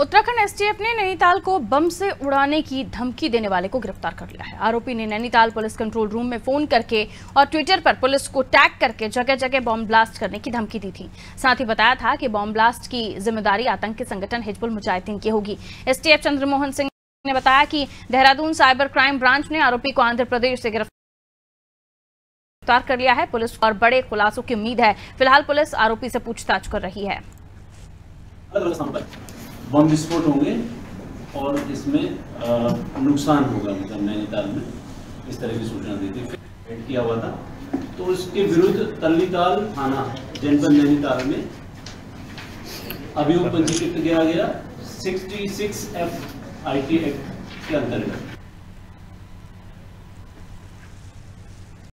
Uttarakhand STF ने नैनीताल को बम से उड़ाने की धमकी देने वाले को गिरफ्तार कर लिया है। आरोपी ने नैनीताल पुलिस कंट्रोल रूम में फोन करके और ट्विटर पर पुलिस को टैग करके जगह जगह बॉम्ब ब्लास्ट करने की धमकी दी थी। साथ ही बताया था कि बॉम्ब ब्लास्ट की जिम्मेदारी आतंकी संगठन हिजबुल मुजाहिदीन की होगी। एसटीएफ चंद्रमोहन सिंह ने बताया कि देहरादून साइबर क्राइम ब्रांच ने आरोपी को आंध्र प्रदेश से गिरफ्तार कर लिया है। पुलिस और बड़े खुलासों की उम्मीद है। फिलहाल पुलिस आरोपी से पूछताछ कर रही है। बम विस्फोट होंगे और इसमें नुकसान होगा, मतलब नैनीताल में इस तरह की सूचना दी थी। एड किया हुआ था तो उसके विरुद्ध तल्ली ताल थाना जनपद नैनीताल में अभियोग पंजीकृत किया गया 66 FIT एक्ट के अंतर्गत।